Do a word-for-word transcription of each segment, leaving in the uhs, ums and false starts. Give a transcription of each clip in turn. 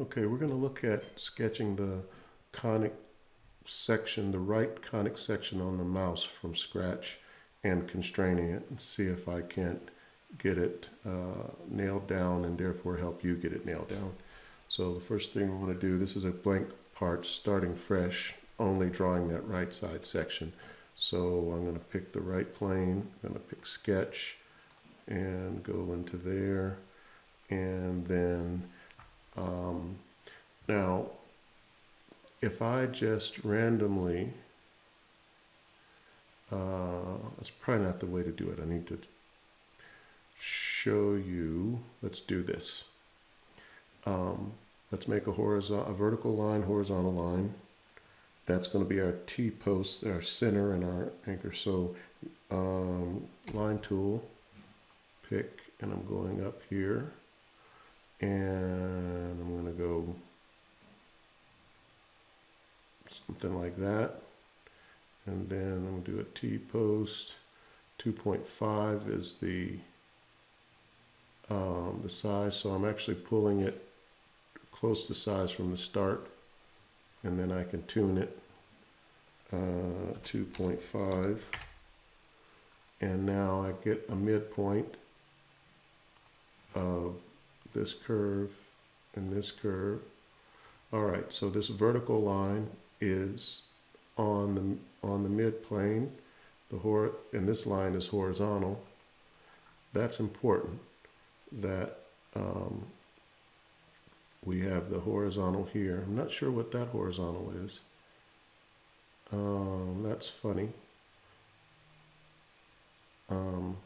Okay, we're going to look at sketching the conic section, the right conic section on the mouse from scratch and constraining it and see if I can't get it uh, nailed down and therefore help you get it nailed down. So the first thing we want to do, this is a blank part starting fresh, only drawing that right side section. So I'm going to pick the right plane, I'm going to pick sketch and go into there and then um, now if I just randomly, uh, that's probably not the way to do it. I need to show you, let's do this. Um, let's make a horizontal, a vertical line, horizontal line. That's going to be our T-post, our center and our anchor. So um, line tool, pick, and I'm going up here and I'm going to go something like that. And then I'm going to do a T-post. two point five is the um, the size. So I'm actually pulling it close to size from the start. And then I can tune it uh, two point five. And now I get a midpoint of this curve and this curve. All right, so this vertical line is on the on the mid plane, the hor and this line is horizontal. That's important that um, we have the horizontal here. I'm not sure what that horizontal is. Um, that's funny. Um,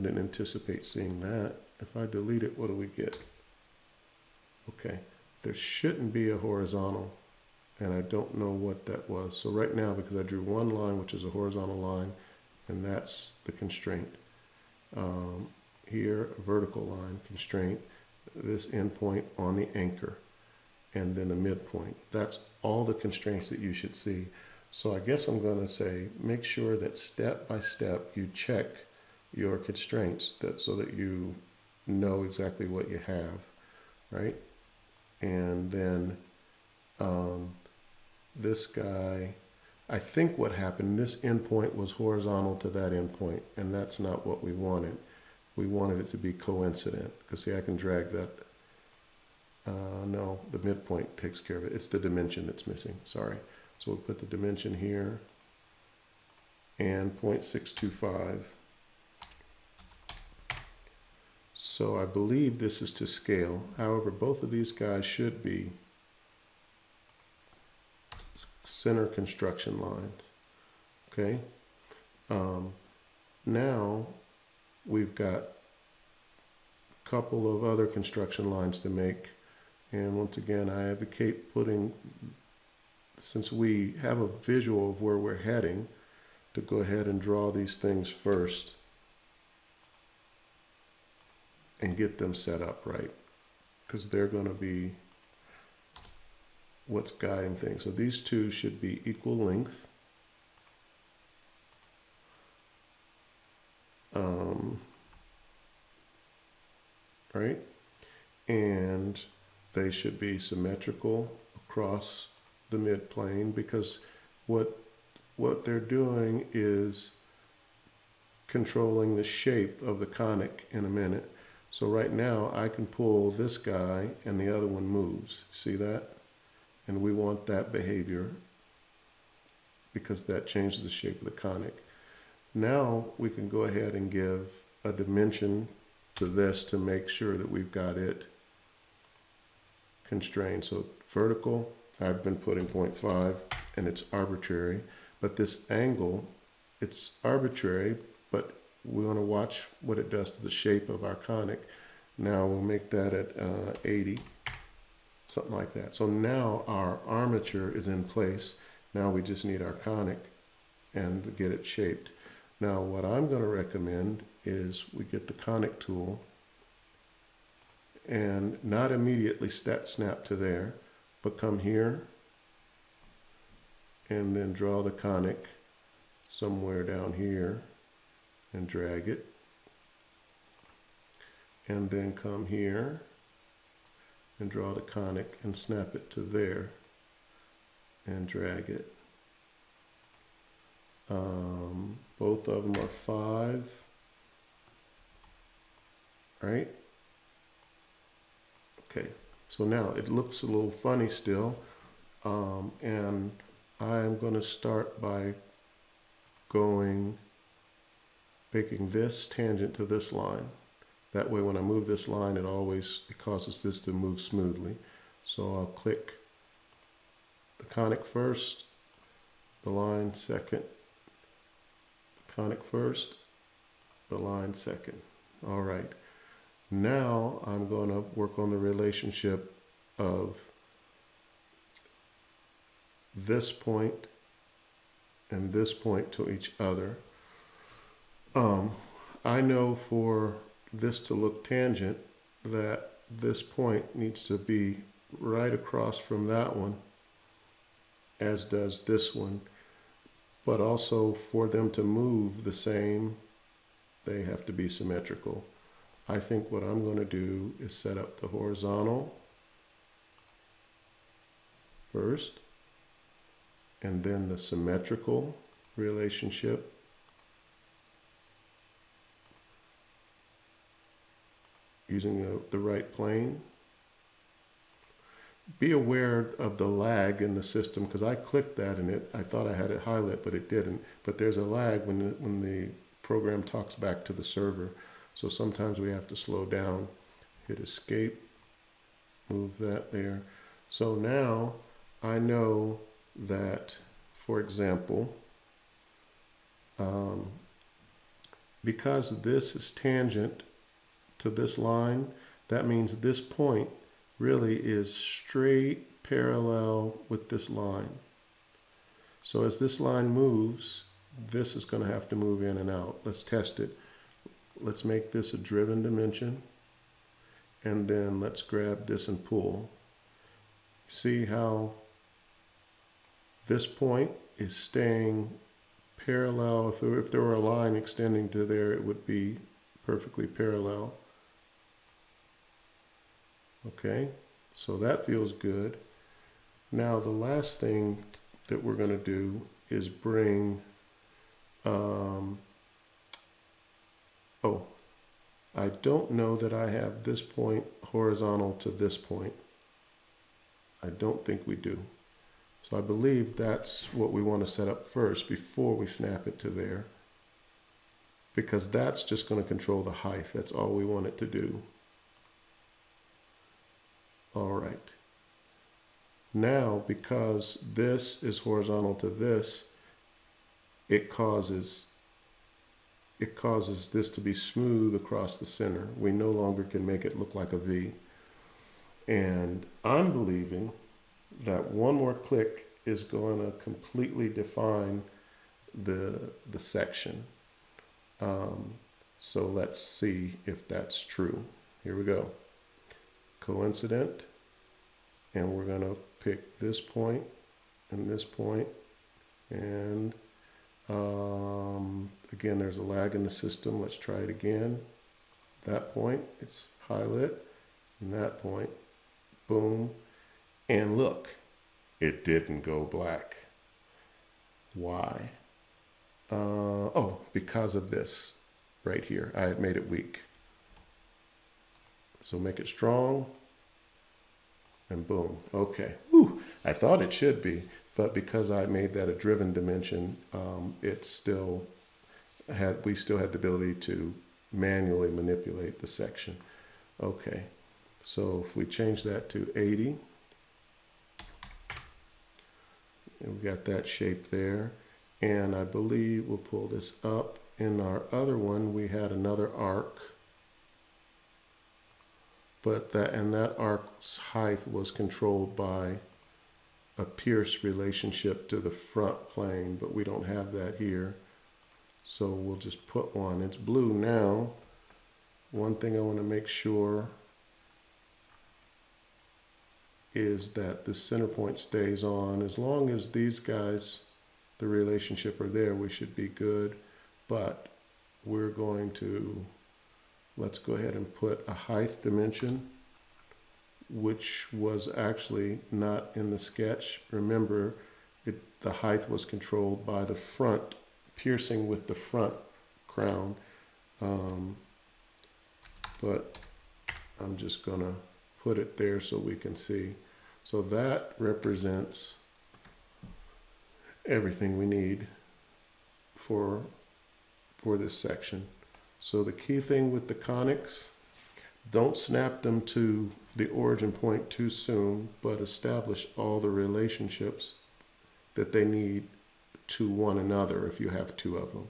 I didn't anticipate seeing that. If I delete it, what do we get? Okay, there shouldn't be a horizontal and I don't know what that was. So right now, because I drew one line, which is a horizontal line, and that's the constraint. Um, here, a vertical line constraint, this endpoint on the anchor, and then the midpoint. That's all the constraints that you should see. So I guess I'm going to say, make sure that step by step you check your constraints that, so that you know exactly what you have, right? And then um, this guy, I think what happened, this endpoint was horizontal to that endpoint, and that's not what we wanted. We wanted it to be coincident, because see, I can drag that. Uh, no, the midpoint takes care of it. It's the dimension that's missing, sorry. So we'll put the dimension here and zero point six two five. So I believe this is to scale. However, both of these guys should be center construction lines, okay? Um, now, we've got a couple of other construction lines to make. And once again, I advocate putting, since we have a visual of where we're heading, to go ahead and draw these things first and get them set up right, because they're going to be what's guiding things. So these two should be equal length. Um, right? And they should be symmetrical across the midplane, because what, what they're doing is controlling the shape of the conic in a minute. So right now I can pull this guy and the other one moves. See that? And we want that behavior because that changes the shape of the conic. Now we can go ahead and give a dimension to this to make sure that we've got it constrained. So vertical, I've been putting zero point five and it's arbitrary, but this angle, it's arbitrary, but we want to watch what it does to the shape of our conic. Now we'll make that at uh, eighty, something like that. So now our armature is in place. Now we just need our conic and get it shaped. Now what I'm going to recommend is we get the conic tool and not immediately stat snap to there, but come here and then draw the conic somewhere down here and drag it, and then come here and draw the conic and snap it to there and drag it. Um, both of them are five, right? Okay, so now it looks a little funny still, um, and I'm going to start by going, making this tangent to this line. That way when I move this line, it always, it causes this to move smoothly. So I'll click the conic first, the line second, conic first, the line second. All right. Now I'm going to work on the relationship of this point and this point to each other. Um, I know for this to look tangent that this point needs to be right across from that one, as does this one. But also for them to move the same, they have to be symmetrical. I think what I'm going to do is set up the horizontal first, and then the symmetrical relationship. Using the, the right plane. Be aware of the lag in the system, because I clicked that and it, I thought I had it highlighted, but it didn't. But there's a lag when the, when the program talks back to the server. So sometimes we have to slow down, hit escape, move that there. So now I know that, for example, um, because this is tangent to this line, that means this point really is straight parallel with this line. So as this line moves, this is going to have to move in and out. Let's test it. Let's make this a driven dimension, and then let's grab this and pull. See how this point is staying parallel. If, if there were a line extending to there, it would be perfectly parallel. Okay, so that feels good. Now the last thing that we're going to do is bring, um, oh, I don't know that I have this point horizontal to this point. I don't think we do. So I believe that's what we want to set up first before we snap it to there, because that's just going to control the height. That's all we want it to do. All right. Now, because this is horizontal to this, it causes, it causes this to be smooth across the center. We no longer can make it look like a V. And I'm believing that one more click is going to completely define the, the section. Um, so let's see if that's true. Here we go. Coincident, and we're going to pick this point and this point, and um, again, there's a lag in the system. Let's try it again. That point, it's highlit, and that point, boom, and look, it didn't go black. Why? Uh, oh, because of this right here. I had made it weak. So make it strong, and boom. Okay. Whew. I thought it should be, but because I made that a driven dimension, um, it still had, we still had the ability to manually manipulate the section. Okay. So if we change that to eighty, and we got that shape there, and I believe we'll pull this up. In our other one, we had another arc. But that, and that arc's height was controlled by a Pierce relationship to the front plane, but we don't have that here. So we'll just put one. It's blue now. One thing I want to make sure is that the center point stays on. As long as these guys, the relationship, are there, we should be good. But we're going to, let's go ahead and put a height dimension which was actually not in the sketch. Remember, it, the height was controlled by the front, piercing with the front crown. Um, but I'm just going to put it there so we can see. So that represents everything we need for, for this section. So the key thing with the conics, don't snap them to the origin point too soon, but establish all the relationships that they need to one another if you have two of them,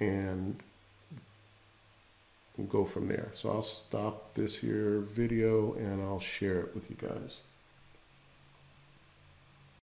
and go from there. So I'll stop this here video and I'll share it with you guys.